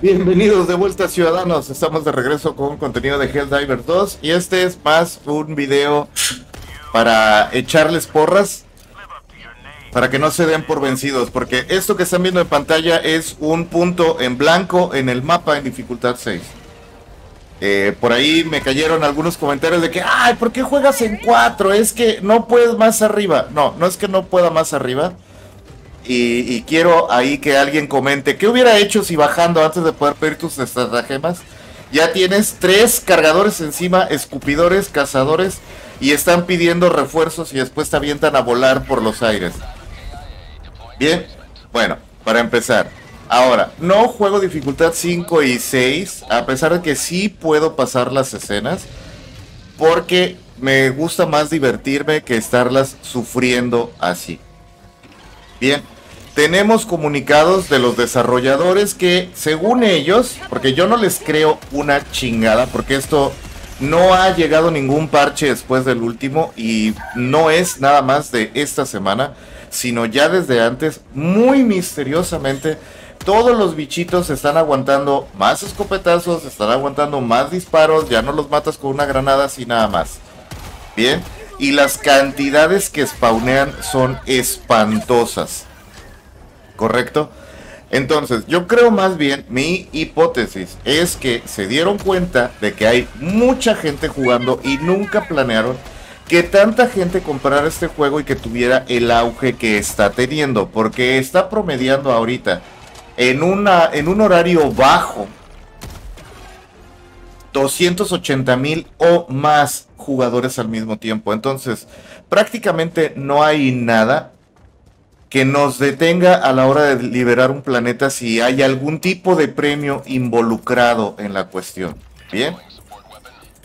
Bienvenidos de vuelta, ciudadanos. Estamos de regreso con contenido de Helldivers 2 y este es más un video para echarles porras, para que no se den por vencidos, porque esto que están viendo en pantalla es un punto en blanco en el mapa en dificultad 6. Por ahí me cayeron algunos comentarios de que, ay, ¿por qué juegas en 4? Es que no puedes más arriba. No, no es que no pueda más arriba. Y quiero ahí que alguien comente qué hubiera hecho si bajando antes de poder pedir tus estratagemas. Ya tienes 3 cargadores encima, escupidores, cazadores, y están pidiendo refuerzos y después te avientan a volar por los aires. Bien, bueno, para empezar. Ahora, no juego dificultad 5 y 6, a pesar de que sí puedo pasar las escenas, porque me gusta más divertirme que estarlas sufriendo así. Bien. Tenemos comunicados de los desarrolladores que, según ellos, porque yo no les creo una chingada, porque esto no ha llegado ningún parche después del último y no es nada más de esta semana, sino ya desde antes, muy misteriosamente, todos los bichitos están aguantando más escopetazos, están aguantando más disparos, ya no los matas con una granada, sin nada más. Bien, y las cantidades que spawnean son espantosas. ¿Correcto? Entonces, yo creo más bien, mi hipótesis es que se dieron cuenta de que hay mucha gente jugando y nunca planearon que tanta gente comprara este juego y que tuviera el auge que está teniendo, porque está promediando ahorita en un horario bajo 280,000 o más jugadores al mismo tiempo. Entonces, prácticamente no hay nada que nos detenga a la hora de liberar un planeta si hay algún tipo de premio involucrado en la cuestión. Bien.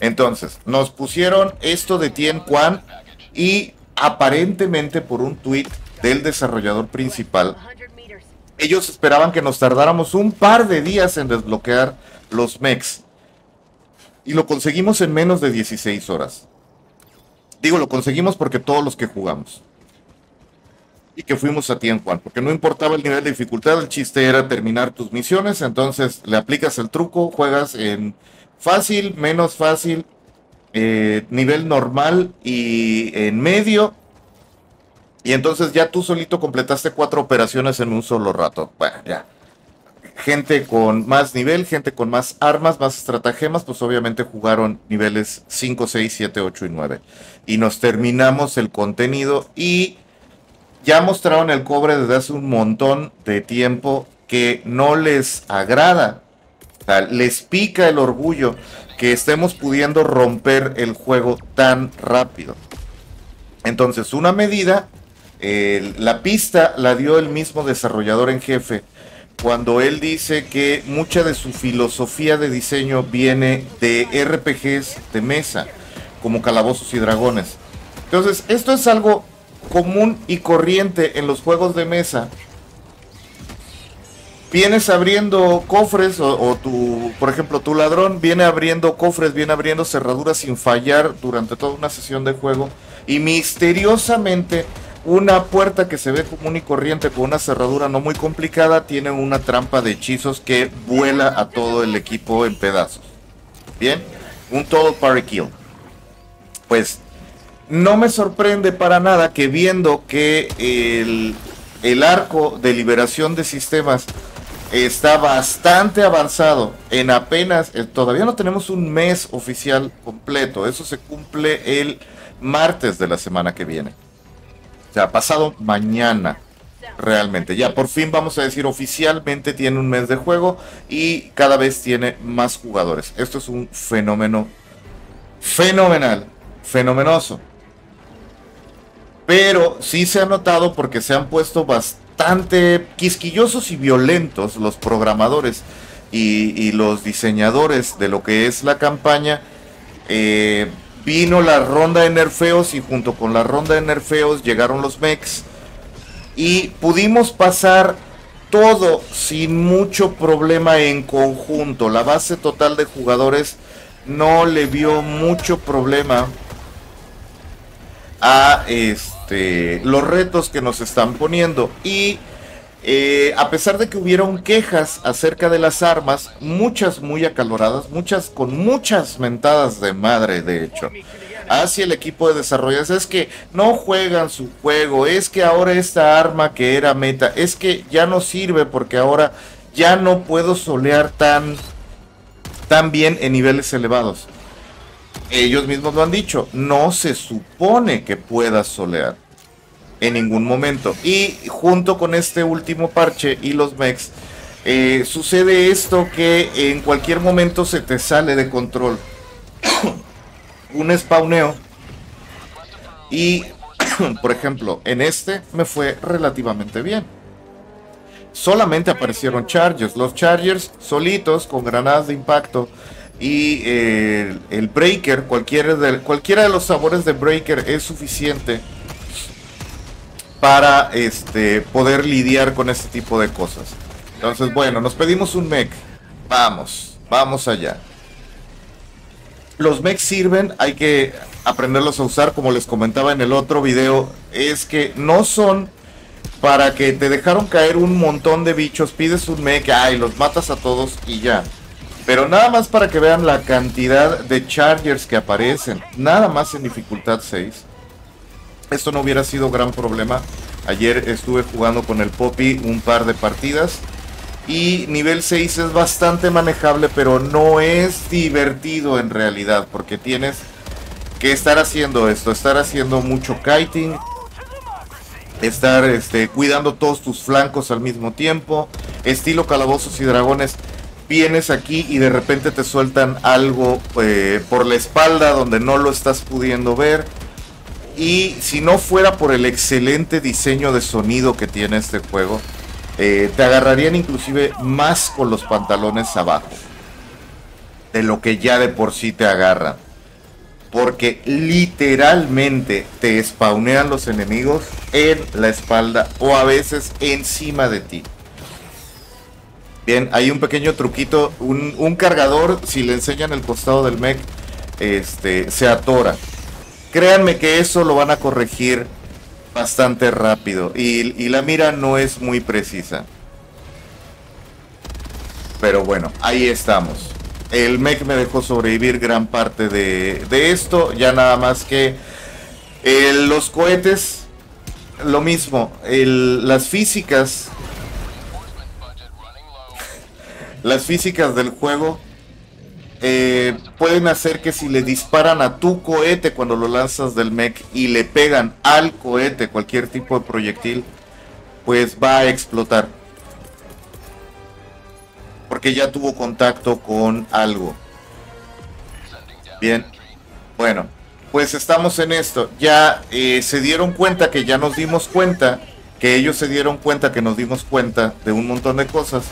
Entonces, nos pusieron esto de Tien Kwan y aparentemente por un tweet del desarrollador principal, ellos esperaban que nos tardáramos un par de días en desbloquear los mechs. Y lo conseguimos en menos de 16 horas. Digo, lo conseguimos porque todos los que jugamos. Y que fuimos a Tien Kwan, porque no importaba el nivel de dificultad, el chiste era terminar tus misiones, entonces le aplicas el truco, juegas en fácil, menos fácil, nivel normal y en medio, y entonces ya tú solito completaste 4 operaciones en un solo rato. Bueno, ya. Gente con más nivel, gente con más armas, más estratagemas, pues obviamente jugaron niveles 5, 6, 7, 8 y 9. Y nos terminamos el contenido y ya mostraron el cobre desde hace un montón de tiempo que no les agrada. O sea, les pica el orgullo que estemos pudiendo romper el juego tan rápido. Entonces, una medida, la pista la dio el mismo desarrollador en jefe, cuando él dice que mucha de su filosofía de diseño viene de RPGs de mesa, como Calabozos y Dragones. Entonces, esto es algo común y corriente en los juegos de mesa. Vienes abriendo cofres o por ejemplo, tu ladrón viene abriendo cofres, viene abriendo cerraduras sin fallar durante toda una sesión de juego, y misteriosamente una puerta que se ve común y corriente con una cerradura no muy complicada tiene una trampa de hechizos que vuela a todo el equipo en pedazos. Bien, un total party kill. Pues no me sorprende para nada que, viendo que el arco de liberación de sistemas está bastante avanzado, en apenas, todavía no tenemos un mes oficial completo, eso se cumple el martes de la semana que viene. O sea, pasado mañana, realmente. Ya por fin vamos a decir oficialmente tiene un mes de juego y cada vez tiene más jugadores. Esto es un fenómeno fenomenal, fenomenoso. Pero sí se ha notado porque se han puesto bastante quisquillosos y violentos los programadores y los diseñadores de lo que es la campaña. Vino la ronda de nerfeos y junto con la ronda de nerfeos llegaron los mechs. Y pudimos pasar todo sin mucho problema en conjunto. La base total de jugadores no le vio mucho problema a los retos que nos están poniendo. Y A pesar de que hubieron quejas acerca de las armas, muchas muy acaloradas, muchas con muchas mentadas de madre, de hecho, hacia el equipo de desarrolladores, es que no juegan su juego, es que ahora esta arma que era meta, es que ya no sirve porque ahora ya no puedo solear tan bien en niveles elevados. Ellos mismos lo han dicho, no se supone que puedas solear en ningún momento. Y junto con este último parche y los mechs, sucede esto que en cualquier momento se te sale de control un spawneo. Y por ejemplo, en este me fue relativamente bien. Solamente aparecieron chargers. Los chargers solitos con granadas de impacto. Y el breaker, cualquiera de los sabores de breaker es suficiente para poder lidiar con este tipo de cosas. Entonces, bueno, nos pedimos un mech. Vamos allá. Los mechs sirven, hay que aprenderlos a usar. Como les comentaba en el otro video, es que no son para que te dejaron caer un montón de bichos, pides un mech, ay, los matas a todos y ya. Pero nada más para que vean la cantidad de chargers que aparecen, nada más en dificultad 6. Esto no hubiera sido gran problema. Ayer estuve jugando con el Poppy un par de partidas. Y nivel 6 es bastante manejable, pero no es divertido en realidad. Porque tienes que estar haciendo esto. Estar haciendo mucho kiting. Estar cuidando todos tus flancos al mismo tiempo. Estilo Calabozos y Dragones. Vienes aquí y de repente te sueltan algo por la espalda donde no lo estás pudiendo ver. Y si no fuera por el excelente diseño de sonido que tiene este juego, te agarrarían inclusive más con los pantalones abajo de lo que ya de por sí te agarran. Porque literalmente te spawnean los enemigos en la espalda o a veces encima de ti. Bien, hay un pequeño truquito. Un cargador, si le enseñan el costado del mech, se atora. Créanme que eso lo van a corregir bastante rápido. Y la mira no es muy precisa. Pero bueno, ahí estamos. El mech me dejó sobrevivir gran parte de esto. Ya nada más que los cohetes, lo mismo. Las físicas. Las físicas del juego. Pueden hacer que si le disparan a tu cohete cuando lo lanzas del mech y le pegan al cohete cualquier tipo de proyectil, pues va a explotar. Porque ya tuvo contacto con algo. Bien, bueno, pues estamos en esto. Ya se dieron cuenta que ya nos dimos cuenta, que ellos se dieron cuenta que nos dimos cuenta de un montón de cosas.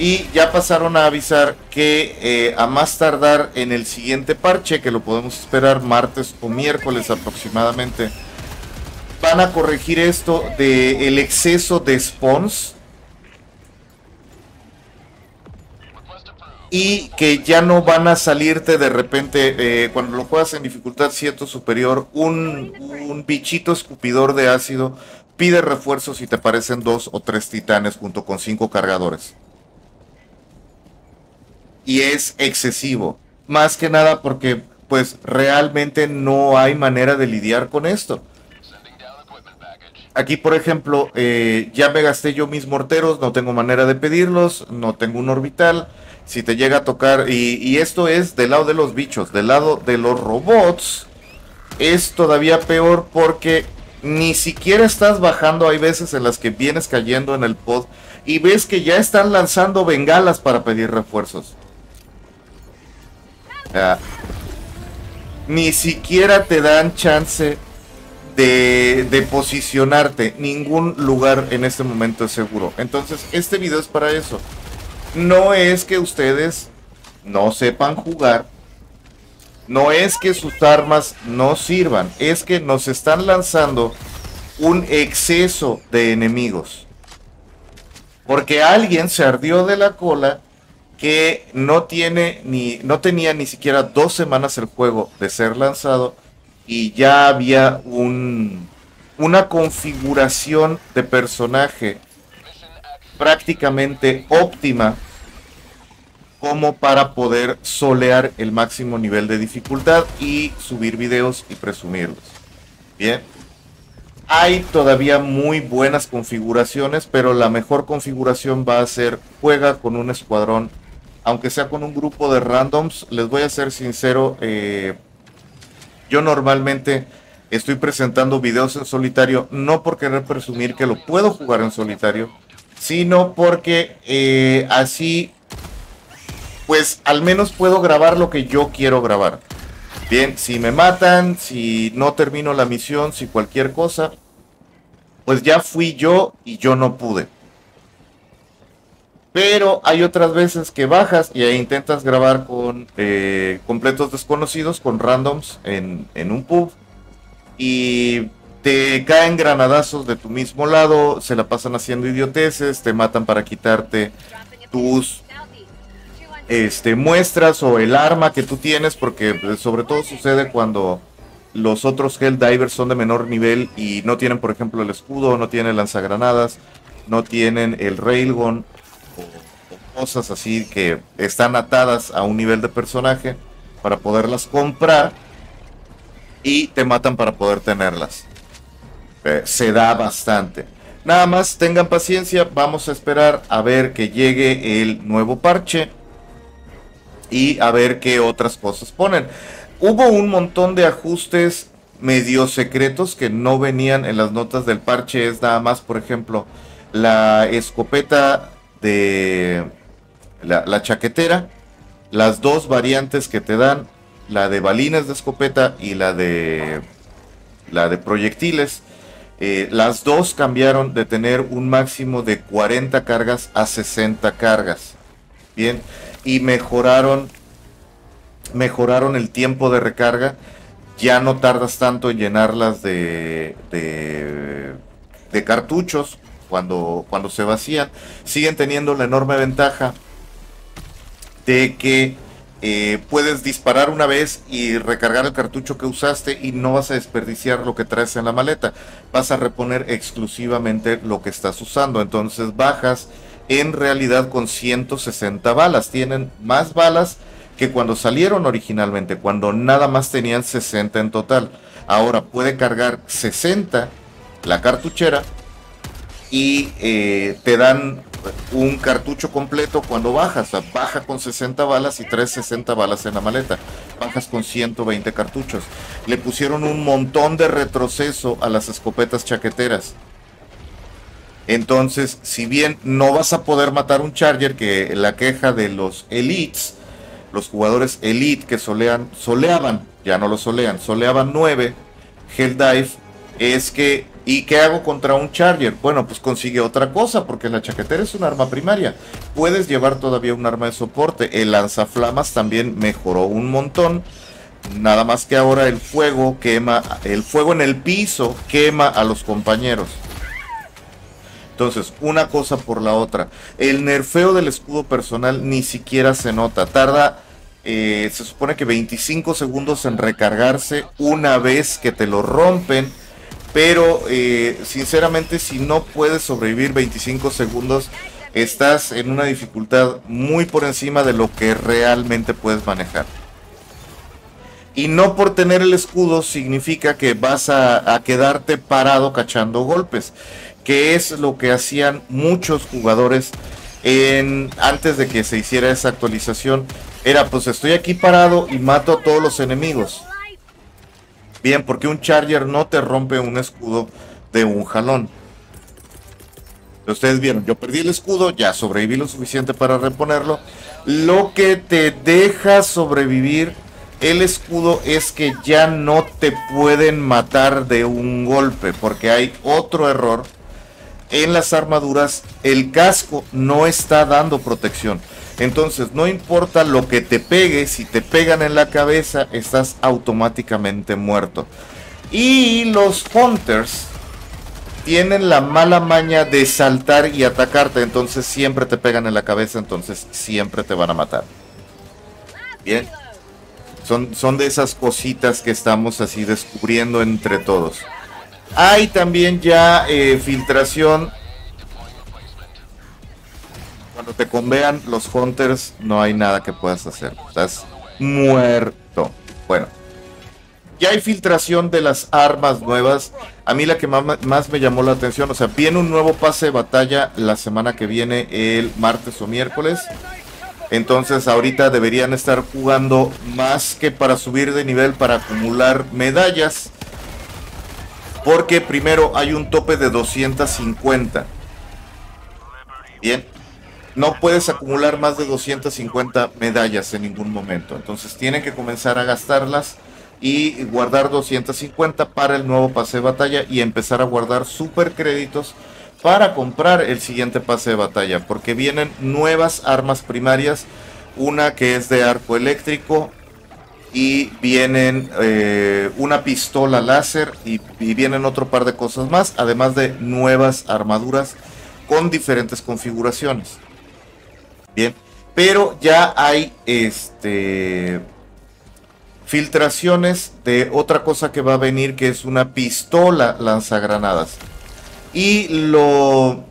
Y ya pasaron a avisar que a más tardar en el siguiente parche, que lo podemos esperar martes o miércoles aproximadamente, van a corregir esto del exceso de spawns. Y que ya no van a salirte de repente, cuando lo juegas en dificultad 7 superior, un bichito escupidor de ácido pide refuerzos si te aparecen 2 o 3 titanes junto con 5 cargadores. Y es excesivo, más que nada porque pues realmente no hay manera de lidiar con esto. Aquí por ejemplo, ya me gasté yo mis morteros, no tengo manera de pedirlos, no tengo un orbital. Si te llega a tocar, y esto es del lado de los bichos, del lado de los robots, es todavía peor porque ni siquiera estás bajando. Hay veces en las que vienes cayendo en el pod y ves que ya están lanzando bengalas para pedir refuerzos. Ni siquiera te dan chance de posicionarte. Ningún lugar en este momento es seguro. Entonces este video es para eso. No es que ustedes no sepan jugar, no es que sus armas no sirvan, es que nos están lanzando un exceso de enemigos. Porque alguien se ardió de la cola que no tenía ni siquiera 2 semanas el juego de ser lanzado y ya había una configuración de personaje prácticamente óptima como para poder solear el máximo nivel de dificultad y subir videos y presumirlos. Bien, hay todavía muy buenas configuraciones, pero la mejor configuración va a ser juega con un escuadrón, aunque sea con un grupo de randoms. Les voy a ser sincero, yo normalmente estoy presentando videos en solitario, no por querer presumir que lo puedo jugar en solitario, sino porque así pues al menos puedo grabar lo que yo quiero grabar. Bien, si me matan, si no termino la misión, si cualquier cosa, pues ya fui yo y yo no pude. Pero hay otras veces que bajas y intentas grabar con completos desconocidos, con randoms en un pub, y te caen granadazos de tu mismo lado, se la pasan haciendo idioteces, te matan para quitarte tus muestras o el arma que tú tienes, porque sobre todo sucede cuando los otros Helldivers son de menor nivel y no tienen, por ejemplo, el escudo, no tienen lanzagranadas, no tienen el railgun o cosas así que están atadas a un nivel de personaje para poderlas comprar, y te matan para poder tenerlas. Se da bastante. Nada más tengan paciencia, vamos a esperar a ver que llegue el nuevo parche y a ver qué otras cosas ponen. Hubo un montón de ajustes medio secretos que no venían en las notas del parche. Es nada más, por ejemplo, la escopeta de la chaquetera, las dos variantes que te dan, la de balines de escopeta y la de proyectiles. Las dos cambiaron de tener un máximo de 40 cargas a 60 cargas. Bien, y mejoraron el tiempo de recarga. Ya no tardas tanto en llenarlas de cartuchos cuando se vacían. Siguen teniendo la enorme ventaja de que puedes disparar una vez y recargar el cartucho que usaste, y no vas a desperdiciar lo que traes en la maleta. Vas a reponer exclusivamente lo que estás usando. Entonces bajas en realidad con 160 balas. Tienen más balas que cuando salieron originalmente, cuando nada más tenían 60 en total. Ahora puede cargar 60 la cartuchera y te dan un cartucho completo cuando bajas. Baja con 60 balas y traes 60 balas en la maleta. Bajas con 120 cartuchos. Le pusieron un montón de retroceso a las escopetas chaqueteras. Entonces, si bien no vas a poder matar un charger, que la queja de los elites, los jugadores elite que soleaban, ya no lo solean, soleaban 9 Helldive, es que ¿y qué hago contra un charger? Bueno, pues consigue otra cosa, porque la chaquetera es un arma primaria. Puedes llevar todavía un arma de soporte. El lanzaflamas también mejoró un montón. Nada más que ahora el fuego en el piso quema a los compañeros. Entonces, una cosa por la otra. El nerfeo del escudo personal ni siquiera se nota. Tarda, se supone que 25 segundos en recargarse una vez que te lo rompen. Pero sinceramente, si no puedes sobrevivir 25 segundos, estás en una dificultad muy por encima de lo que realmente puedes manejar. Y no por tener el escudo significa que vas a quedarte parado cachando golpes, que es lo que hacían muchos jugadores antes de que se hiciera esa actualización. Era, pues estoy aquí parado y mato a todos los enemigos. Bien, porque un charger no te rompe un escudo de un jalón. Ustedes vieron, yo perdí el escudo, ya sobreviví lo suficiente para reponerlo. Lo que te deja sobrevivir el escudo es que ya no te pueden matar de un golpe, porque hay otro error en las armaduras: el casco no está dando protección. Entonces, no importa lo que te pegue, si te pegan en la cabeza, estás automáticamente muerto. Y los hunters tienen la mala maña de saltar y atacarte, entonces siempre te pegan en la cabeza, entonces siempre te van a matar. Bien, son de esas cositas que estamos así descubriendo entre todos. Hay también ya filtración cuando te convean los hunters no hay nada que puedas hacer. Estás muerto. Bueno. Ya hay filtración de las armas nuevas. A mí la que más me llamó la atención, o sea, viene un nuevo pase de batalla la semana que viene, el martes o miércoles. Entonces ahorita deberían estar jugando más que para subir de nivel, para acumular medallas. Porque primero hay un tope de 250. Bien. No puedes acumular más de 250 medallas en ningún momento. Entonces tienen que comenzar a gastarlas y guardar 250 para el nuevo pase de batalla y empezar a guardar super créditos para comprar el siguiente pase de batalla, porque vienen nuevas armas primarias, una que es de arco eléctrico y vienen una pistola láser y vienen otro par de cosas más, además de nuevas armaduras con diferentes configuraciones. Bien, pero ya hay filtraciones de otra cosa que va a venir, que es una pistola lanzagranadas. Y lo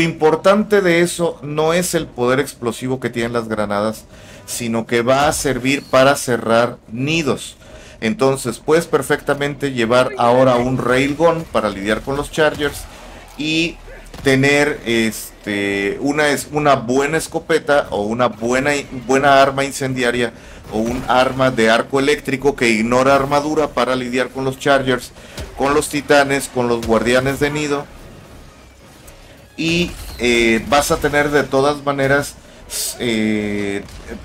importante de eso no es el poder explosivo que tienen las granadas, sino que va a servir para cerrar nidos. Entonces puedes perfectamente llevar ahora un railgun para lidiar con los chargers y tener una buena escopeta o una buena arma incendiaria o un arma de arco eléctrico que ignora armadura para lidiar con los chargers, con los titanes, con los guardianes de nido. Y vas a tener de todas maneras,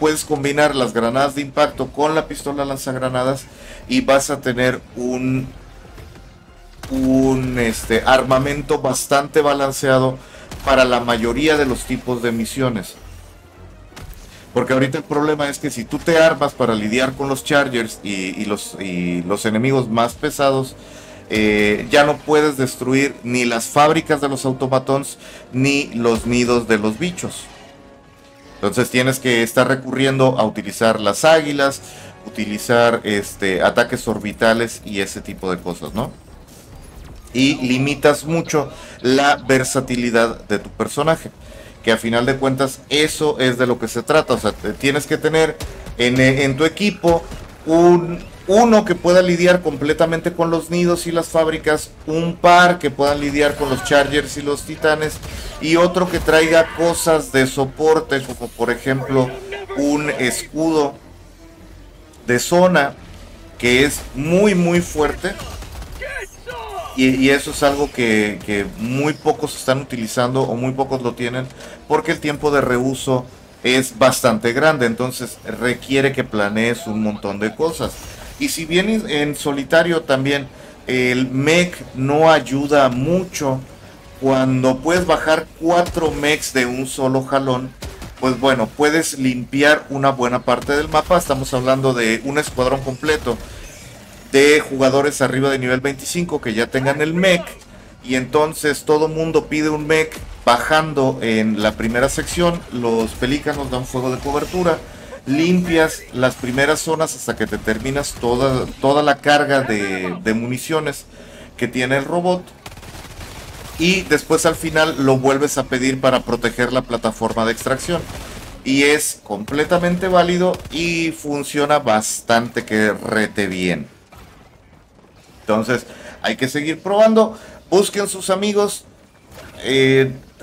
puedes combinar las granadas de impacto con la pistola lanzagranadas y vas a tener un armamento bastante balanceado para la mayoría de los tipos de misiones. Porque ahorita el problema es que si tú te armas para lidiar con los chargers y los enemigos más pesados, ya no puedes destruir ni las fábricas de los automatons ni los nidos de los bichos. Entonces tienes que estar recurriendo a utilizar las águilas, utilizar ataques orbitales y ese tipo de cosas, ¿no? Y limitas mucho la versatilidad de tu personaje, que a final de cuentas eso es de lo que se trata. O sea, tienes que tener en tu equipo uno que pueda lidiar completamente con los nidos y las fábricas, un par que puedan lidiar con los chargers y los titanes, y otro que traiga cosas de soporte, como por ejemplo un escudo de zona que es muy muy fuerte. Y eso es algo que muy pocos están utilizando o muy pocos lo tienen, porque el tiempo de reuso es bastante grande. Entonces requiere que planees un montón de cosas. Y si bien en solitario también el mech no ayuda mucho, cuando puedes bajar 4 mechs de un solo jalón, pues bueno, puedes limpiar una buena parte del mapa. Estamos hablando de un escuadrón completo de jugadores arriba de nivel 25 que ya tengan el mech, y entonces todo mundo pide un mech. Bajando en la primera sección, los pelícanos dan fuego de cobertura, limpias las primeras zonas hasta que te terminas toda la carga de municiones que tiene el robot, y después al final lo vuelves a pedir para proteger la plataforma de extracción. Y es completamente válido y funciona bastante que rete bien. Entonces hay que seguir probando. Busquen sus amigos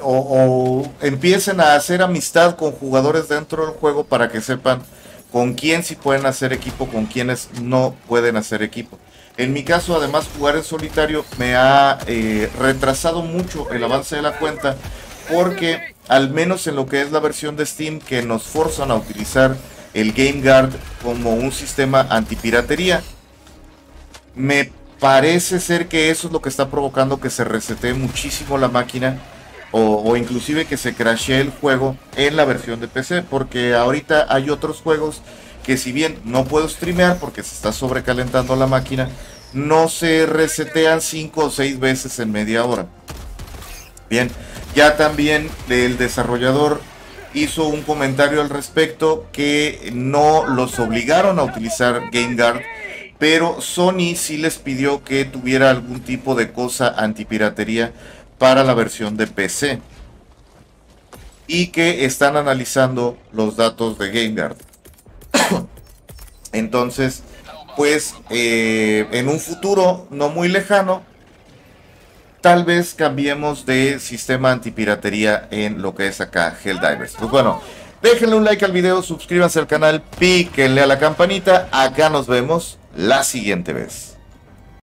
o empiecen a hacer amistad con jugadores dentro del juego para que sepan con quién sí pueden hacer equipo, con quiénes no pueden hacer equipo. En mi caso, además, jugar en solitario me ha retrasado mucho el avance de la cuenta, porque al menos en lo que es la versión de Steam, que nos forzan a utilizar el GameGuard como un sistema antipiratería, me parece ser que eso es lo que está provocando que se resetee muchísimo la máquina o inclusive que se crashee el juego en la versión de PC, porque ahorita hay otros juegos que, si bien no puedo streamear porque se está sobrecalentando la máquina, no se resetean 5 o 6 veces en media hora. Bien, ya también el desarrollador hizo un comentario al respecto, que no los obligaron a utilizar GameGuard, pero Sony sí les pidió que tuviera algún tipo de cosa antipiratería para la versión de PC. y que están analizando los datos de GameGuard. Entonces, pues en un futuro no muy lejano, tal vez cambiemos de sistema antipiratería en lo que es acá Helldivers. Pues bueno, déjenle un like al video, suscríbanse al canal, píquenle a la campanita. Acá nos vemos la siguiente vez.